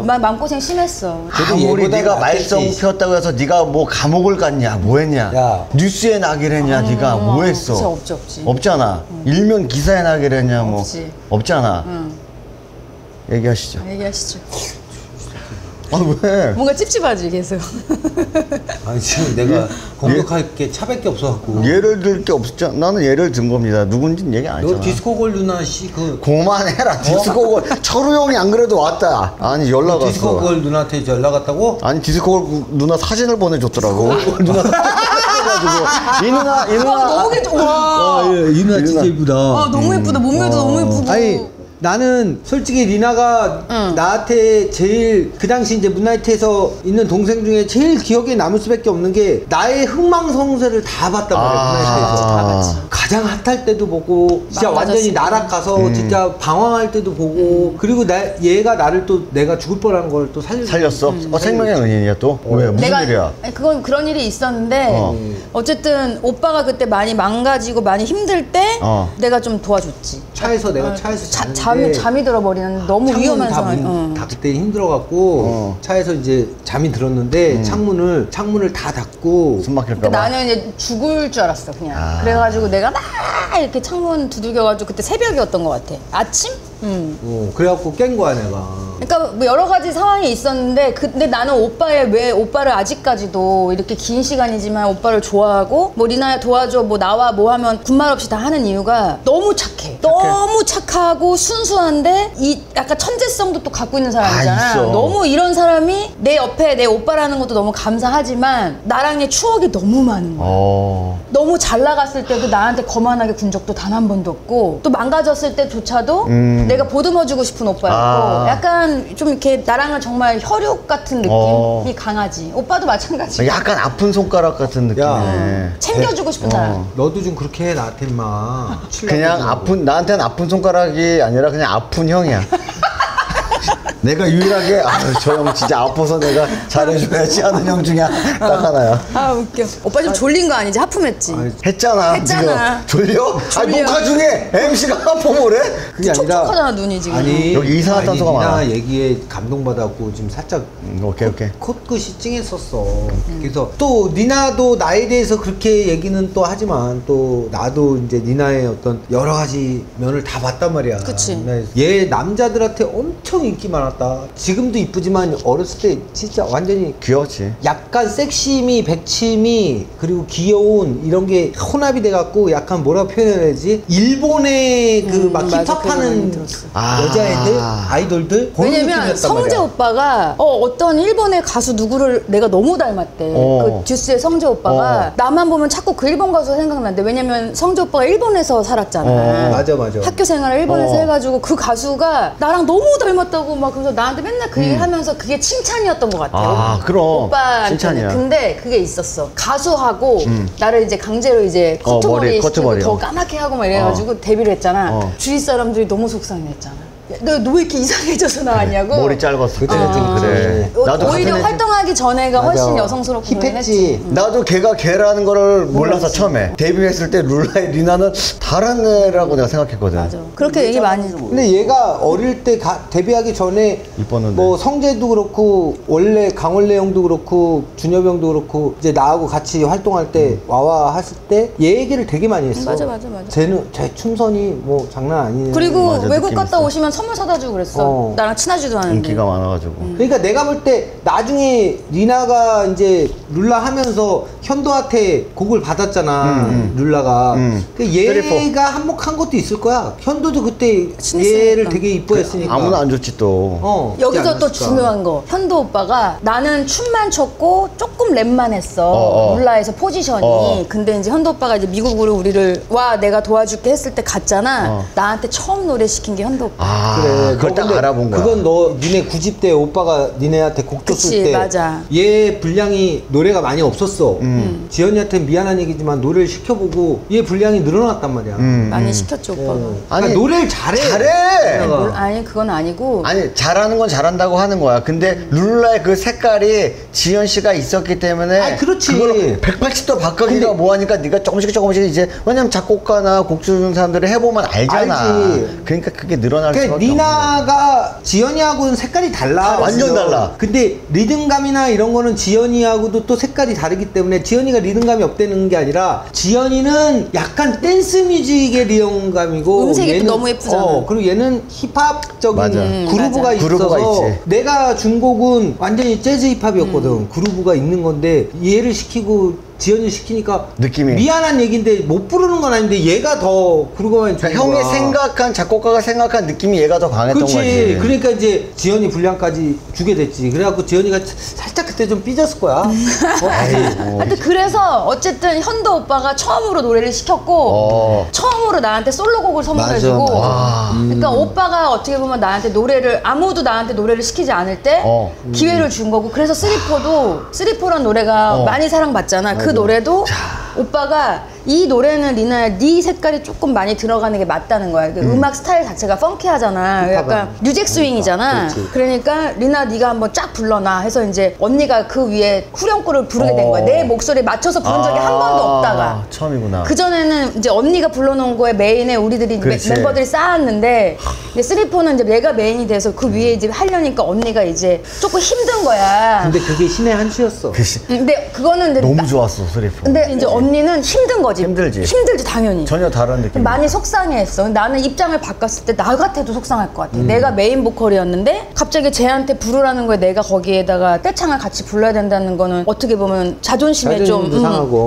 마음고생 심했어. 아무리 네가 말썽 피웠다고 해서 네가 뭐 감옥을 갔냐 뭐 했냐 뉴스에 나기를 했냐 네가 뭐 했어. 없잖아. 일면 기사에 나기를 했냐 뭐 없잖아. 얘기하시죠. 아 왜? 뭔가 찝찝하지 계속. 아니 지금 내가 공격할 게 차밖에 없어갖고. 예를 들 게 없었죠. 나는 예를 든 겁니다. 누군지는 얘기 안 했잖아. 너 디스코골 누나 씨 그만해라 디스코골. 철우 형이 안 그래도 왔다. 아니 연락 왔어. 디스코골 누나한테 연락 왔다고? 아니 디스코골 누나 사진을 보내줬더라고. 누나. 이누나 너무 괜찮아. 이누나 진짜 예쁘다. 너무 예쁘다. 몸매도 너무 예쁘고. 아니 나는 솔직히 리나가 나한테 제일 그 당시 이제 문나이트에서 있는 동생 중에 제일 기억에 남을 수밖에 없는 게 나의 흥망성쇠를 다 봤단 말이야. 문나이트에서 다 같이 가장 핫할 때도 보고 진짜 완전히 나락 가서 진짜 방황할 때도 보고 그리고 얘가 나를 또 내가 죽을 뻔한 걸 또 살렸어. 생명의 은인이야 또? 왜? 무슨 일이야? 그건 그런 일이 있었는데 어쨌든 오빠가 그때 많이 망가지고 많이 힘들 때 내가 좀 도와줬지. 잠이 들어버리는 너무 위험한 상황. 다 그때 힘들어갖고 차에서 이제 잠이 들었는데 창문을 다 닫고 숨 막힐까봐. 그러니까 나는 이제 죽을 줄 알았어 그냥. 그래가지고 내가 막 이렇게 창문 두들겨가지고 그때 새벽이었던 것 같아. 아침? 그래갖고 깬 거야 내가. 그러니까 뭐 여러 가지 상황이 있었는데 근데 나는 오빠를 아직까지도 이렇게 긴 시간이지만 오빠를 좋아하고 뭐 리나야 도와줘 뭐 나와 뭐 하면 군말 없이 다 하는 이유가 너무 착해. 너무 착하고 순수한데 이 약간 천재성도 또 갖고 있는 사람이잖아. 너무 이런 사람이 내 옆에 내 오빠라는 것도 너무 감사하지만 나랑의 추억이 너무 많은 거야. 너무 잘 나갔을 때도 나한테 거만하게 군 적도 단 한 번도 없고 또 망가졌을 때조차도 내가 보듬어주고 싶은 오빠였고 약간 좀 이렇게 나랑은 정말 혈육 같은 느낌이 강하지. 오빠도 마찬가지. 약간 아픈 손가락 같은 느낌이네. 챙겨주고 싶은 사람. 너도 좀 그렇게 해 나한테 인마. 그냥 나한테는 아픈 손가락이 아니라 그냥 아픈 형이야. 내가 유일하게 아, 저 형 진짜 아파서 내가 잘해줘야지 하는 형 중에 딱 하나야. 아 웃겨. 오빠 좀 졸린 거 아니지? 하품했지? 아, 했잖아. 지금. 졸려? 아니 녹화 중에 MC가 하품을 해? 그게 아니라 촉촉하잖아 눈이 지금. 아니 여기 이산화탄소가 많아. 니나 얘기에 감동받았고 지금 살짝 오케이. 코끝이 찡했었어. 그래서 또 니나도 나에 대해서 그렇게 얘기는 또 하지만 또 나도 이제 니나의 어떤 여러 가지 면을 다 봤단 말이야. 그치. 얘 남자들한테 엄청 인기 많았다. 지금도 이쁘지만 어렸을 때 진짜 완전히 귀여웠지. 약간 섹시미, 백치미, 그리고 귀여운 이런 게 혼합이 돼갖고 약간 뭐라고 표현해야 되지? 일본의 그 막 힙합하는 여자애들, 아이돌들. 왜냐면 성재 오빠가 어떤 일본의 가수 누구를 내가 너무 닮았대. 그 듀스의 성재 오빠가 나만 보면 자꾸 그 일본 가수 생각난대. 왜냐면 성재 오빠가 일본에서 살았잖아. 맞아. 학교 생활을 일본에서 해가지고 그 가수가 나랑 너무 닮았다고 막 그래서 나한테 맨날 그 얘기 하면서 그게 칭찬이었던 것 같아요. 아 그럼 오빠한테는. 칭찬이야. 근데 그게 있었어. 가수하고 나를 이제 강제로 이제 커트머리 시키고 더 까맣게 하고 막 이래가지고 데뷔를 했잖아. 주위 사람들이 너무 속상해했잖아. 너 왜 이렇게 이상해져서 나왔냐고. 그래, 머리 짧았어. 그래. 나도 오히려 활동하기 전에가 훨씬 여성스럽고 힙했지. 나도 걔가 걔라는 거를 몰라서 처음에 데뷔했을 때 룰라의 니나는 다른 애라고 내가 생각했거든. 맞아. 그렇게 얘기 많이 했어. 근데 얘가 어릴 때 데뷔하기 전에 이뻤는데 뭐 성재도 그렇고 원래 강원래 형도 그렇고 준엽 형도 그렇고 이제 나하고 같이 활동할 때 와와 했을 때 얘 얘기를 되게 많이 했어. 맞아. 쟤는 제 춤선이 뭐 장난 아니네. 그리고 외국 갔다 오시면 선물 사다주고 그랬어. 나랑 친하지도 않은데. 인기가 많아가지고. 그러니까 내가 볼 때 나중에 니나가 이제 룰라 하면서 현도한테 곡을 받았잖아. 룰라가. 그러니까 얘가 한몫한 것도 있을 거야. 현도도 그때 친했으니까. 얘를 되게 이뻐했으니까. 아무나 안 좋지 또. 여기서 또 중요한 거. 현도 오빠가 나는 춤만 췄고 조금 랩만 했어. 룰라에서 포지션이. 근데 이제 현도 오빠가 이제 미국으로 우리를 와 내가 도와줄게 했을 때 갔잖아. 나한테 처음 노래 시킨 게 현도 오빠. 그래. 그걸 딱 알아본 거야. 그건 너 니네 9집 때 오빠가 니네한테 곡 줬을 때 맞아. 얘 분량이 노래가 많이 없었어. 지연이한테 미안한 얘기지만 노래를 시켜보고 얘 분량이 늘어났단 말이야. 많이 시켰죠 오빠가. 아니 노래를 잘해. 아니 그건 아니고. 아니 잘하는 건 잘한다고 하는 거야. 근데 룰라의 그 색깔이 지연 씨가 있었기 때문에. 아 그렇지. 그걸 180도 바꾸기가 뭐하니까 네가 조금씩 이제 왜냐면 작곡가나 곡 주는 사람들을 해보면 알잖아. 알지. 그러니까 그게 늘어날. 그러니까 니나가 지연이하고는 색깔이 달라. 완전 달라. 근데 리듬감이나 이런 거는 지연이하고도 또 색깔이 다르기 때문에 지연이가 리듬감이 없다는 게 아니라 지연이는 약간 댄스 뮤직의 리듬감이고 음색이 얘는, 너무 예쁘잖아. 그리고 얘는 힙합적인 그루브가 있어서 내가 준 곡은 완전히 재즈 힙합이었거든. 그루브가 있는 건데 얘를 시키고 지연이 시키니까 느낌이 미안한 얘기인데 못 부르는 건 아닌데 얘가 더 그러고만 그러니까 형이 생각한 작곡가가 생각한 느낌이 얘가 더 강했던 거지. 그러니까 이제 지연이 분량까지 주게 됐지. 그래갖고 지연이가 살짝 그때 좀 삐졌을 거야. 하여튼 그래서 어쨌든 현도 오빠가 처음으로 노래를 시켰고 처음으로 나한테 솔로곡을 선물해주고 그러니까 오빠가 어떻게 보면 나한테 노래를 아무도 나한테 노래를 시키지 않을 때 기회를 준 거고. 그래서 3포란 노래가 많이 사랑받잖아. 그 노래도 오빠가 이 노래는 니나야 네 색깔이 조금 많이 들어가는 게 맞다는 거야. 그러니까 음악 스타일 자체가 펑키하잖아. 약간 뮤직 스윙이잖아. 그러니까 리나 네가 한번 쫙 불러놔 해서 이제 언니가 그 위에 후렴구를 부르게 된 거야. 내 목소리에 맞춰서 부른 적이 한 번도 없다가. 처음이구나. 그전에는 이제 언니가 불러놓은 거에 메인에 우리들이 멤버들이 쌓았는데 3포는 이제 내가 메인이 돼서 그 위에 이제 하려니까 언니가 이제 조금 힘든 거야. 근데 그게 신의 한 수였어. 근데 그거는 너무 좋았어 3포. 근데 이제 언니는 힘든 거야. 힘들지 당연히. 전혀 다른 느낌. 많이 속상해했어. 나는 입장을 바꿨을 때 나 같아도 속상할 것 같아. 내가 메인 보컬이었는데 갑자기 쟤한테 부르라는 거에 내가 거기에다가 떼창을 같이 불러야 된다는 거는 어떻게 보면 자존심에 좀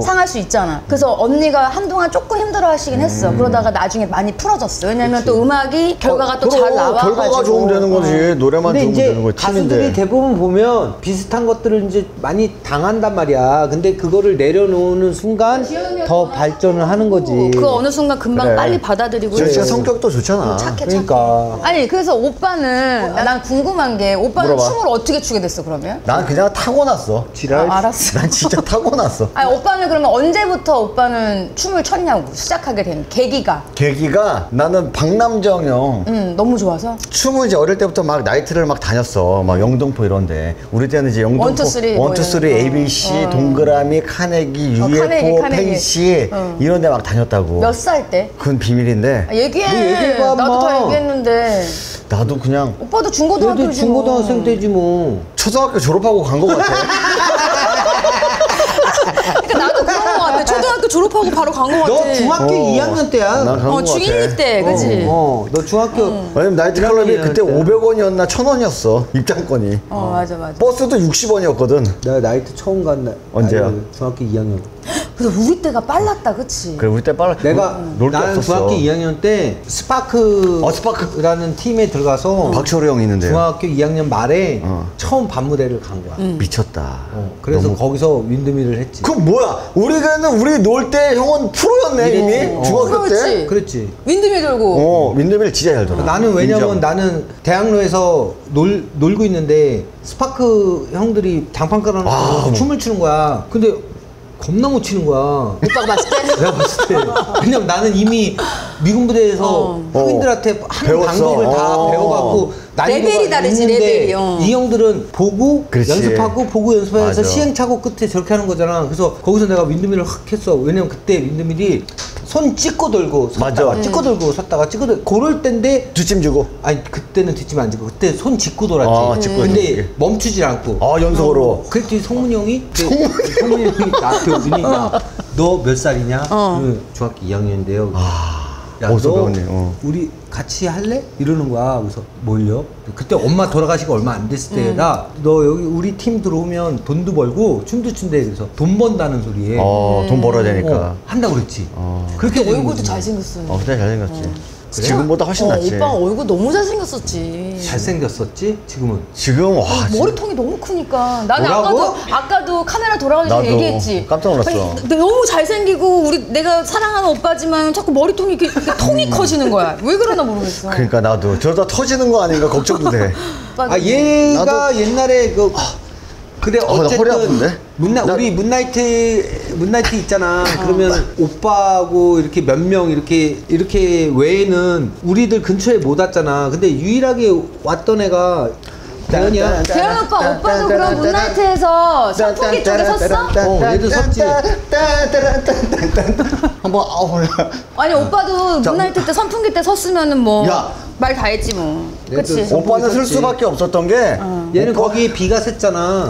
상할 수 있잖아. 그래서 언니가 한동안 조금 힘들어 하시긴 했어. 그러다가 나중에 많이 풀어졌어. 왜냐면 또 음악이 결과가 또 잘 나와가지고. 결과가 좋으면 되는 거지. 노래만 좋으면 되는 거지. 가수들이 대부분 보면 비슷한 것들을 이제 많이 당한단 말이야. 근데 그거를 내려놓는 순간 더 발전을 하는 거지. 그 어느 순간 금방 그래. 빨리 받아들이고. 지연 씨가 성격도 좋잖아. 착해, 그러니까. 아니 그래서 오빠는 난 궁금한 게 오빠는 물어봐. 춤을 어떻게 추게 됐어 그러면? 난 그냥 타고났어. 지랄. 아, 알았어. 난 진짜 타고났어. 아니 오빠는 그러면 언제부터 오빠는 춤을 췄냐고 시작하게 된 계기가? 계기가 나는 박남정 형. 너무 좋아서. 춤은 이제 어릴 때부터 막 나이트를 막 다녔어. 막 영등포 이런데. 우리 때는 이제 영등포 1, 2, 3 ABC 동그라미 카네기 UFO 펜시 이런 데 막 다녔다고. 몇 살 때? 그건 비밀인데. 아, 얘기해. 나도 막. 다 얘기했는데. 나도 그냥 오빠도 중고등학교지 뭐. 중고등학생 때지 뭐. 초등학교 졸업하고 간 거 같아. 그러니까 나도 그런 거 같아. 초등학교 졸업하고 바로 간 거 같아. 너 중학교 2학년 때야. 중1 때, 그치? 너 중학교. 왜냐면 나이트클럽이 그때 500원이었나 1000원이었어. 입장권이. 맞아, 맞아. 버스도 60원이었거든. 내가 나이트 처음 간 날. 언제야? 중학교 2학년. 그래서 우리 때가 빨랐다, 그치? 그래, 우리 때 빨랐다. 내가 놀 게 없었어. 중학교 2학년 때 스파크라는 팀에 들어가서 박철우 형 있는데 중학교 2학년 말에 처음 밤무대를 간 거야. 미쳤다. 그래서 거기서 윈드밀을 했지. 그럼 뭐야? 우리 놀 때 형은 프로였네 이미? 중학교 때? 그렇지. 윈드밀 돌고. 윈드밀 진짜 잘 돌아. 나는 왜냐면 나는 대학로에서 놀고 있는데 스파크 형들이 장판 깔아놓고 춤을 추는 거야. 근데 겁나 못 치는 거야. 오빠가 봤을 때? 내가 봤을 때. 왜냐면 나는 이미 미군 부대에서 흑인들한테 하는 방법을 다 배워갖고 레벨이 다르지, 레벨이. 이 형들은 보고 그렇지. 연습하고 보고 연습해서 시행착오 끝에 저렇게 하는 거잖아. 그래서 거기서 내가 윈드밀을 확 했어. 왜냐면 그때 윈드밀이 손 찍고 돌고 섰다가 찍고 돌고 섰다가 찍고 돌고 그럴 때인데 뒷짐 주고? 아니 그때는 뒷짐 안 지고 그때 손 짚고 돌았지. 근데 멈추질 않고 연속으로. 그랬더니 성문이 형이 나한테 오니까 너 몇 살이냐? 중학교 2학년인데요. 야, 너 우리 같이 할래? 이러는 거야. 그래서 뭘요? 그때 엄마 돌아가시고 얼마 안 됐을 때라 너 여기 우리 팀 들어오면 돈도 벌고 춤도 춘대. 그래서 돈 번다는 소리에 돈 벌어야 되니까 한다고 그랬지. 그렇게 얼굴도 잘생겼어요. 그때 잘생겼지. 그래? 지금보다 훨씬 낫지. 오빠 얼굴 너무 잘생겼었지. 잘생겼었지? 지금은? 지금 와 머리통이 너무 크니까. 나는 아까도 카메라 돌아가면서 얘기했지. 깜짝 놀랐어. 아니, 너무 잘생기고 내가 사랑하는 오빠지만 자꾸 머리통이 이렇게 통이 커지는 거야. 왜 그러나 모르겠어. 그러니까 나도 저러다 터지는 거 아닌가 걱정도 돼. 아 얘가 나도. 옛날에 근데 어쨌든 허리 아픈데? 우리 문나이트 있잖아. 그러면 오빠하고 이렇게 몇 명 이렇게 외에는 우리들 근처에 못 왔잖아. 근데 유일하게 왔던 애가 대현이야. 대현 오빠, 오빠도 그럼 문나이트에서 선풍기 쪽에 섰어? 얘도 섰지. 한번 아니 오빠도 문나이트 때 선풍기 때 섰으면은 뭐. 말 다 했지 뭐. 그치. 오빠는 쓸 수밖에 없었던 게 얘는 거기 비가 샜잖아.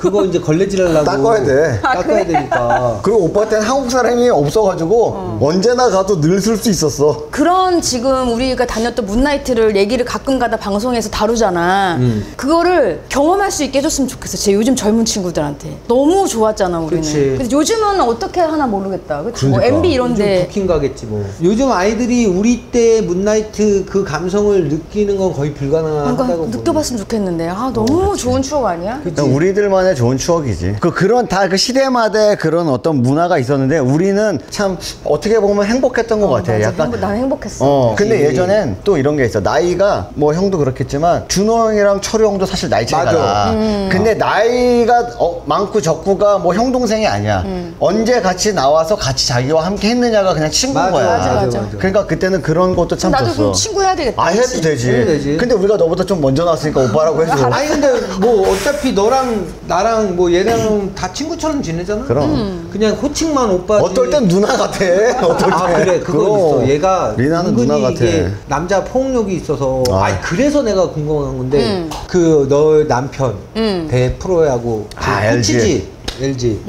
그거 이제 걸레질하려고 닦아야 돼. 닦아야 되니까. 그리고 오빠 때는 한국 사람이 없어가지고 언제나 가도 늘 쓸 수 있었어. 그런 지금 우리가 다녔던 문나이트를 얘기를 가끔가다 방송에서 다루잖아. 그거를 경험할 수 있게 해줬으면 좋겠어. 제 요즘 젊은 친구들한테. 너무 좋았잖아 우리는. 그치. 근데 요즘은 어떻게 하나 모르겠다. 그치? 그러니까. 뭐 MB 이런데. 부킹 가겠지 뭐. 요즘 아이들이 우리 때 문나이트 그 감성을 느끼는 건 거의 불가능하다고. 그러니까 느껴봤으면 좋겠는데. 아 너무 좋은 추억 아니야? 그치? 우리들만의 좋은 추억이지. 그런 다 그 시대마다의 그런 어떤 문화가 있었는데 우리는 참 어떻게 보면 행복했던 것 같아. 맞아. 약간 난 행복했어. 근데 예전엔 또 이런 게 있어. 나이가 뭐 형도 그렇겠지만 준호 형이랑 철우 형도 사실 나이 차이가 나. 근데 나이가 많고 적고가 뭐 형 동생이 아니야. 언제 같이 나와서 같이 자기와 함께 했느냐가 그냥 친구인 거야. 맞아. 그러니까 그때는 그런 것도 참 나도 그럼 친구 해야 되겠다. 해도 되지. 근데 우리가 너보다 좀 먼저 나왔으니까 오빠라고 해줘. 아니 근데 뭐 어차피 너랑 나랑 뭐 얘네랑 다 친구처럼 지내잖아. 그럼 그냥 호칭만 오빠지. 어떨 땐 누나 같아. 어떨 때. 아 그래 그건 있어. 얘가 리나는 누나 같아. 남자 폭력이 있어서. 아니 그래서 내가 궁금한 건데 그 너 남편 대 프로야구 LG. LG.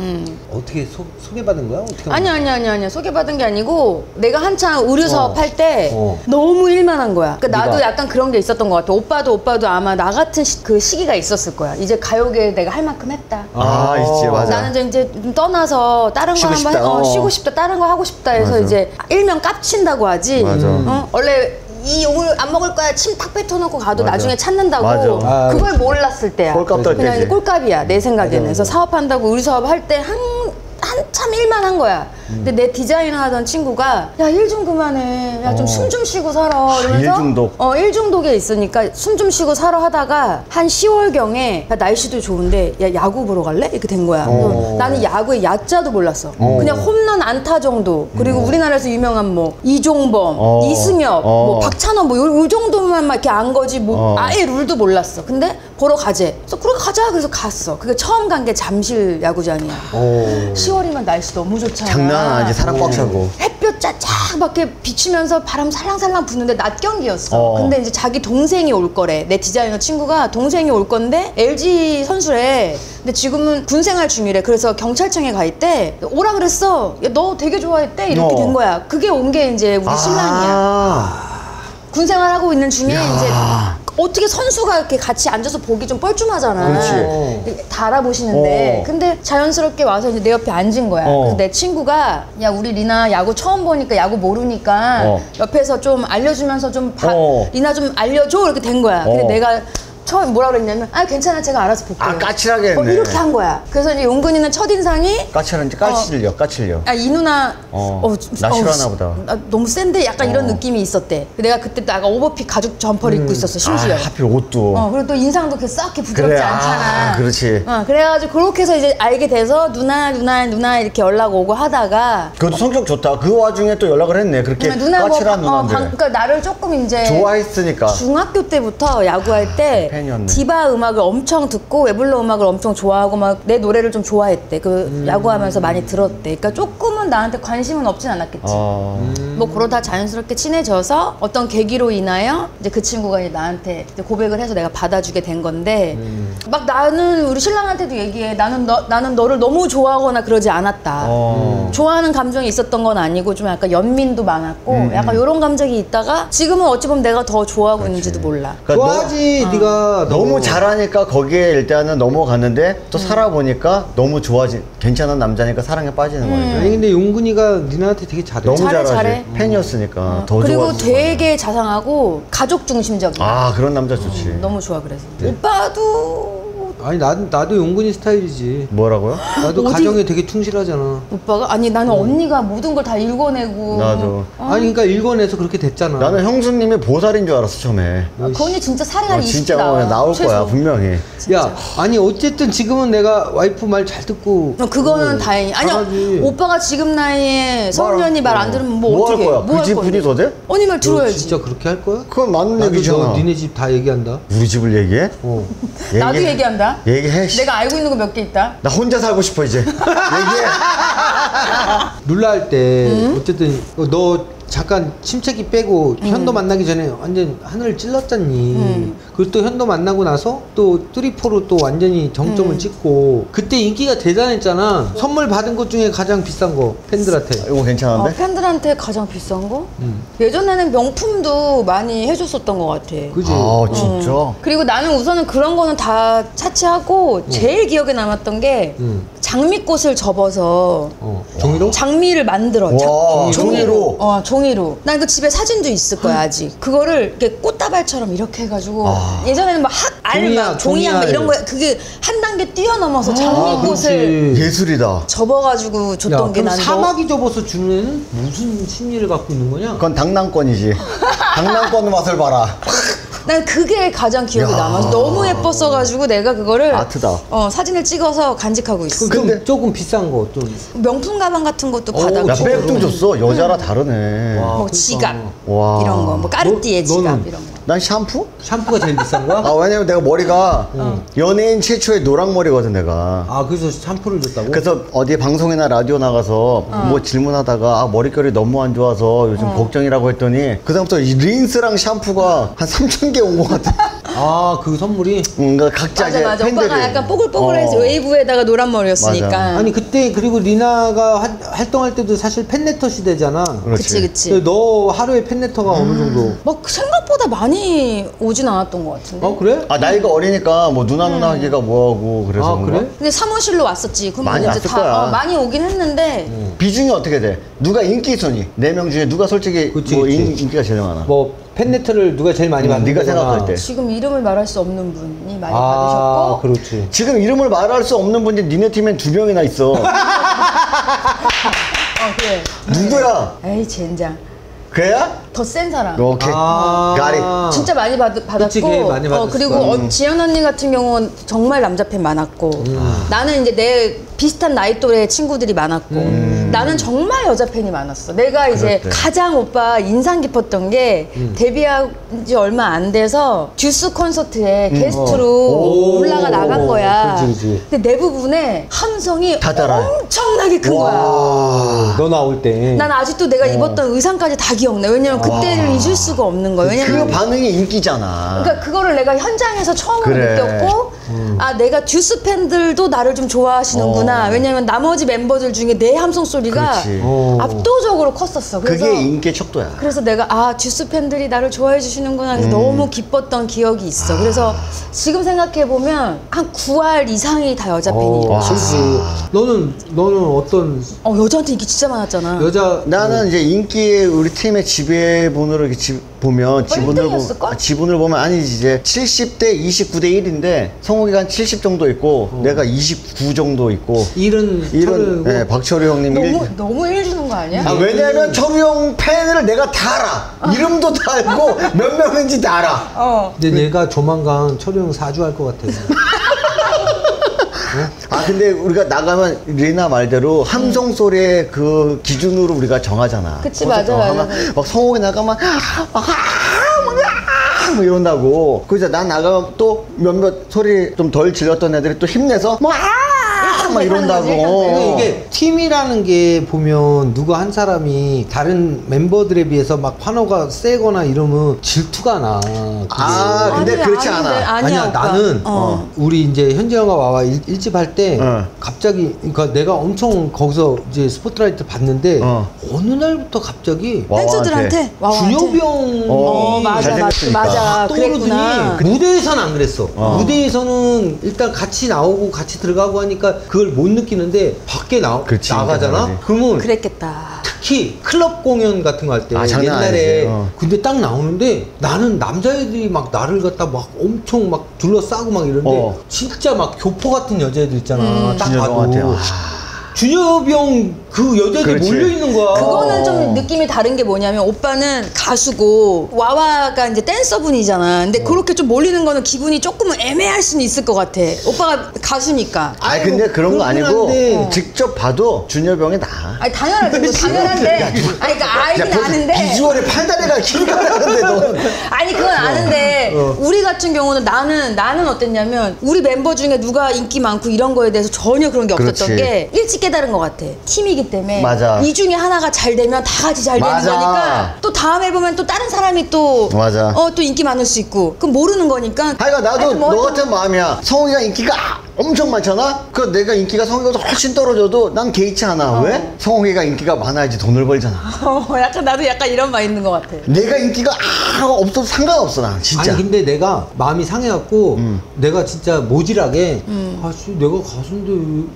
어떻게 소개받은 거야? 어떻게 아니 소개받은 게 아니고 내가 한창 의류 사업할 때 너무 일만한 거야. 그러니까 나도 약간 그런 게 있었던 것 같아. 오빠도 아마 나 같은 그 시기가 있었을 거야. 이제 가요계 내가 할 만큼 했다. 있지 맞아. 나는 이제 좀 떠나서 다른 거 한번 쉬고 싶다. 다른 거 하고 싶다 해서 맞아. 이제 일명 깝친다고 하지. 맞아. 원래 이 욕을 안 먹을 거야 침 탁 뱉어놓고 가도 나중에 찾는다고. 그걸 몰랐을 때야. 꼴값 떨 때지. 그냥 꼴값이야 내 생각에는. 그래서 사업한다고 의류 사업할 때 한참 일만 한 거야. 근데 내 디자인을 하던 친구가 야, 일 좀 그만해. 야, 좀 숨 좀 쉬고 살아. 이러면서 일중독. 일중독에 있으니까 숨 좀 쉬고 살아 하다가 한 10월경에 야, 날씨도 좋은데 야, 야구 보러 갈래? 이렇게 된 거야. 나는 야구의 야자도 몰랐어. 그냥 홈런 안타 정도. 그리고 우리나라에서 유명한 뭐 이종범, 이승엽, 뭐 박찬원 뭐 요 정도만 막 이렇게 안 거지 뭐 아예 룰도 몰랐어. 근데 보러 가재. 그래서 그렇게 가자. 그래서 갔어. 그게 처음 간 게 잠실 야구장이야. 10월이면 날씨 너무 좋잖아. 장난 아니지. 사람 꽉 차고. 햇볕 쫙 밖에 비치면서 바람 살랑살랑 부는데 낮 경기였어. 근데 이제 자기 동생이 올 거래. 내 디자이너 친구가 동생이 올 건데 LG 선수래. 근데 지금은 군 생활 중이래. 그래서 경찰청에 가 있대. 오라 그랬어. 야, 너 되게 좋아했대. 이렇게 된 거야. 그게 온 게 이제 우리 신랑이야. 군 생활하고 있는 중에 이제 어떻게 선수가 이렇게 같이 앉아서 보기 좀 뻘쭘하잖아. 그렇지. 다 알아보시는데. 근데 자연스럽게 와서 이제 내 옆에 앉은 거야. 그래서 내 친구가 야, 우리 리나 야구 처음 보니까 야구 모르니까 옆에서 좀 알려주면서 좀 리나 좀 알려줘 이렇게 된 거야. 근데 내가 처음에 뭐라 그랬냐면 아, 괜찮아, 제가 알아서 볼게요. 아, 까칠하게 했네. 이렇게 한 거야. 그래서 이제 용근이는 첫인상이 까칠한지 까칠려. 아, 이 누나 나 싫어하나 보다. 아, 너무 센데 약간 이런 느낌이 있었대. 내가 그때 나가 오버핏 가죽 점퍼를 입고 있었어. 심지어. 아, 하필 옷도. 그리고 또 인상도 그렇게 썩게 부드럽지 그래. 않잖아. 그렇지. 그래가지고 그렇게 해서 이제 알게 돼서 누나 이렇게 연락 오고 하다가 그것도 성격 좋다. 그 와중에 또 연락을 했네. 그렇게 까칠한 누나인데. 그러니까 나를 조금 이제 좋아했으니까. 중학교 때부터 야구할 때 디바 음악을 엄청 듣고 웨블러 음악을 엄청 좋아하고 막 내 노래를 좀 좋아했대. 그 야구하면서 많이 들었대. 그러니까 조금은 나한테 관심은 없진 않았겠지. 뭐 그러다 자연스럽게 친해져서 어떤 계기로 인하여 이제 그 친구가 이제 나한테 이제 고백을 해서 내가 받아주게 된 건데 막 나는 우리 신랑한테도 얘기해. 나는 너를 너무 좋아하거나 그러지 않았다. 좋아하는 감정이 있었던 건 아니고 좀 약간 연민도 많았고 약간 이런 감정이 있다가 지금은 어찌 보면 내가 더 좋아하고 그렇지. 있는지도 몰라. 그러니까 좋아하지. 네가 너무 잘하니까 거기에 일단은 넘어갔는데 또 살아보니까 너무 좋아지. 괜찮은 남자니까 사랑에 빠지는 거예요. 아니 근데 용근이가 니나한테 되게 잘해. 너무 잘해. 팬이었으니까 더 좋아. 그리고 되게 자상하고 가족 중심적이야. 아, 그런 남자 좋지. 너무 좋아. 그래서 오빠도 아니 나도 용근이 스타일이지. 뭐라고요? 나도 가정에 되게 충실하잖아. 오빠가? 아니 나는 언니가 모든 걸 다 읽어내고. 나도. 아니 그러니까 읽어내서 그렇게 됐잖아. 나는 형수님의 보살인 줄 알았어 처음에. 그 언니 진짜 살이 한 20이다. 진짜 나올 최소. 거야 분명히. 진짜. 야, 아니 어쨌든 지금은 내가 와이프 말 잘 듣고. 그거는 다행히. 아니 오빠가 지금 나이에 성년이 말 안 들으면 뭐 어떻게 할 거야? 뭐 그 집 분이 더 돼? 언니 말 들어야지. 진짜 그렇게 할 거야? 그건 맞는 얘기잖아. 나도 니네 집 다 얘기한다. 우리 집을 얘기해? 나도 얘기한다. 얘기해. 내가 알고 있는 거 몇 개 있다. 나 혼자 살고 싶어 이제. 얘기해. 룰라 할 때 어쨌든 너 잠깐 침체기 빼고 현도 만나기 전에 완전 하늘을 찔렀잖니. 그리고 또 현도 만나고 나서 또 3,4로 또 완전히 정점을 찍고 그때 인기가 대단했잖아. 선물 받은 것 중에 가장 비싼 거 팬들한테. 이거 괜찮은데? 팬들한테 가장 비싼 거? 예전에는 명품도 많이 해줬었던 것 같아. 그지? 아 진짜? 그리고 나는 우선은 그런 거는 다 차치하고 제일 기억에 남았던 게 장미꽃을 접어서 종이로? 장미를 만들어. 와, 종이로? 종이로. 난 그 집에 사진도 있을 거야 아직. 그거를 이렇게 꽃다발처럼 이렇게 해가지고 예전에는 막 알막 종이학 이런 거야. 그게 한 단계 뛰어넘어서 장미꽃을 예술이다. 접어가지고 줬던 게 난. 사막이 접어서 주는 무슨 심리를 갖고 있는 거냐? 그건 당랑권이지. 당랑권 맛을 봐라. 난 그게 가장 기억에 남아서 너무 예뻤어가지고 내가 그거를 아트다. 사진을 찍어서 간직하고 있어. 근데 조금 비싼 거 좀 명품 가방 같은 것도 받았고. 나 백도 줬어. 여자라 다르네. 와, 뭐 지갑 이런 거, 뭐 까르띠에 지갑 이런 거. 난 샴푸? 샴푸가 제일 비싼 거야? 왜냐면 내가 머리가 연예인 최초의 노랑머리거든 내가. 그래서 샴푸를 줬다고? 그래서 어디 방송이나 라디오 나가서 뭐 질문하다가 머릿결이 너무 안 좋아서 요즘 걱정이라고 했더니 그다음부터 이 린스랑 샴푸가 한 3,000개 온 것 같아. 그 선물이? 그러니까 각자 맞아. 팬들이. 오빠가 약간 뽀글뽀글해서 웨이브에다가 노란머리였으니까. 맞아. 아니 그때 그리고 리나가 활동할 때도 사실 팬레터 시대잖아. 그치. 너 하루에 팬레터가 어느 정도? 막 생각보다 많이 오진 않았던 것 같은데. 그래? 나이가 어리니까 뭐 누나 하기가 뭐하고 그래서. 그래? 근데 사무실로 왔었지. 그럼 많이 이제 다 많이 오긴 했는데. 비중이 어떻게 돼? 누가 인기 순위? 4명 중에 누가 솔직히 인기가 제일 많아? 팬레터를 누가 제일 많이 받는 거야? 네가 생각할 때. 지금 이름을 말할 수 없는 분이 많이 받으셨고. 그렇지. 지금 이름을 말할 수 없는 분이 니네 팀엔 2명이나 있어. 그래. 누구야? 에이 젠장. 그래야? 더 센 사람. 오케이. 아 진짜 많이 받았고. 많이 그리고 지연 언니 같은 경우는 정말 남자팬 많았고, 나는 이제 내 비슷한 나이 또래 친구들이 많았고, 나는 정말 여자팬이 많았어. 내가 이제 그렇대. 가장 오빠 인상 깊었던 게 데뷔한 지 얼마 안 돼서 듀스 콘서트에 게스트로 룰라가 나간 거야. 그치. 근데 내 부분에 함성이 엄청나게 큰 거야. 너 나올 때. 난 아직도 내가 입었던 의상까지 다 기억나. 왜냐면 그때를 잊을 수가 없는 거야. 왜냐면 그 반응이 인기잖아. 그러니까 그거를 내가 현장에서 처음으로 느꼈고, 아 내가 듀스 팬들도 나를 좀 좋아하시는구나. 왜냐면 나머지 멤버들 중에 내 함성 소리가 압도적으로 컸었어. 그래서 그게 인기의 척도야. 그래서 내가 아 듀스 팬들이 나를 좋아해 주시는구나. 너무 기뻤던 기억이 있어. 그래서 지금 생각해 보면 한 9할 이상이 다 여자 팬이. 너는 어떤? 여자한테 인기 진짜 많았잖아. 여자 나는 이제 인기의 우리 팀의 지배분으로 이렇게 보면 지분을 보면 아니지 이제 70대 29대 1인데 성욱이가 한 70 정도 있고 내가 29 정도 있고 1은 네, 박철우 형님 너무 1 주는 거 아니야? 왜냐면 철우 형 팬을 내가 다 알아. 이름도 다 알고 몇 명인지 다 알아. 근데 내가 조만간 철우 형 사주할 것 같아. 근데 우리가 나가면 리나 말대로 함성 소리의 그 기준으로 우리가 정하잖아. 그치 맞아. 막 성욱이 나가면 뭐 이런다고. 그래서 난 나가면 또 몇몇 소리 좀 덜 질렀던 애들이 또 힘내서 뭐 막 이런다고. 근데 이게 팀이라는 게 보면 누가 한 사람이 다른 멤버들에 비해서 막 환호가 세거나 이러면 질투가 나. 근데 그렇지 않아. 아니야 나는 우리 이제 현진영과 와와 일집 할 때 갑자기 그러니까 내가 엄청 거기서 이제 스포트라이트 봤는데 어느 날부터 갑자기 댄서들한테 준혁이 형이 맞아 그랬구나. 무대에서는 안 그랬어. 무대에서는 일단 같이 나오고 같이 들어가고 하니까 그걸 못 느끼는데 밖에 나가잖아? 그러면 그랬겠다. 특히 클럽 공연 같은 거 할 때 옛날에 근데 딱 나오는데 나는 남자애들이 막 나를 갖다 막 엄청 막 둘러싸고 막 이런데 진짜 막 교포 같은 여자애들 있잖아. 딱 봐도 준엽이 형 그 여자들이 몰려있는 거야. 그거는 좀 느낌이 다른 게 뭐냐면 오빠는 가수고 와와가 이제 댄서분이잖아. 근데 그렇게 좀 몰리는 거는 기분이 조금은 애매할 수는 있을 것 같아. 오빠가 가수니까. 근데 그런 거 아니고 직접 봐도 준엽이 형이 나아. 당연하지. 뭐 당연한데. 그러니까 알긴 아는데. 비주얼에 팔다리가 길가 나는데 너는. 그건 아는데 우리 같은 경우는 나는 어땠냐면 우리 멤버 중에 누가 인기 많고 이런 거에 대해서 전혀 그런 게 없었던 게 일찍 깨달은 것 같아. 팀이기 때문에 이 중에 하나가 잘 되면 다 같이 잘 되는 거니까 또 다음에 보면 또 다른 사람이 또 또 인기 많을 수 있고 그럼 모르는 거니까. 나도 너 같은 마음이야. 성욱이가 인기가 엄청 많잖아? 그럼 내가 인기가 성욱이보다 훨씬 떨어져도 난 개의치 않아. 왜? 성욱이가 인기가 많아야지 돈을 벌잖아. 나도 약간 이런 마음 있는 것 같아. 내가 인기가 없어도 상관없어 난 진짜. 근데 내가 마음이 상해갖고 내가 진짜 모질하게 내가 가수인데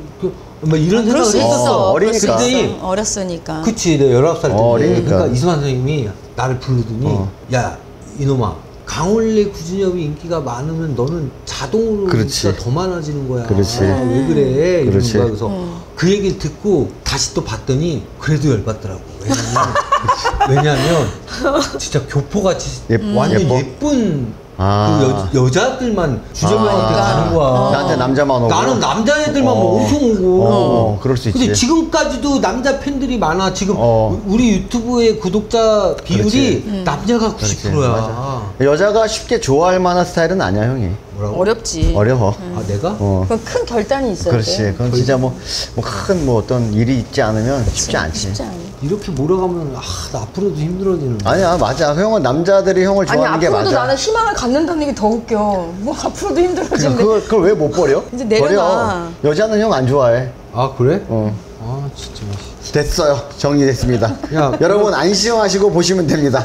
막 이런 생각을 했었어. 어리니까. 어렸으니까. 그치, 내가 19살 때. 그러니까 이수환 선생님이 나를 부르더니 야, 이놈아. 강원래 구준엽이 인기가 많으면 너는 자동으로 인기가 더 많아지는 거야. 왜 그래? 이런 거야. 그래서 그 얘기를 듣고 다시 또 봤더니 그래도 열받더라고. 왜냐면 진짜 교포같이 완전 예쁜 그 여자들만 주저병한테 가는 거야. 나한테 남자만 오고. 나는 남자애들만 엄청 오고. 그럴 수 있지. 근데 지금까지도 남자 팬들이 많아. 지금 우리 유튜브의 구독자 비율이 남자가 90%야. 맞아. 여자가 쉽게 좋아할 만한 스타일은 아니야, 형이. 어렵지. 어려워. 내가? 그건 큰 결단이 있어야 돼. 그건 진짜 큰 어떤 일이 있지 않으면 쉽지 않지. 이렇게 몰아가면 나 앞으로도 힘들어지는 거야. 아니야, 맞아. 형은 남자들이 형을 좋아하는 게 맞아. 앞으로도 나는 희망을 갖는다는 게 더 웃겨. 앞으로도 힘들어지는데. 그걸 왜 못 버려? 이제 내려놔. 버려. 여자는 형 안 좋아해. 그래? 진짜. 됐어요. 정리됐습니다. 여러분 안심하시고 보시면 됩니다.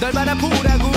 널 바라보라고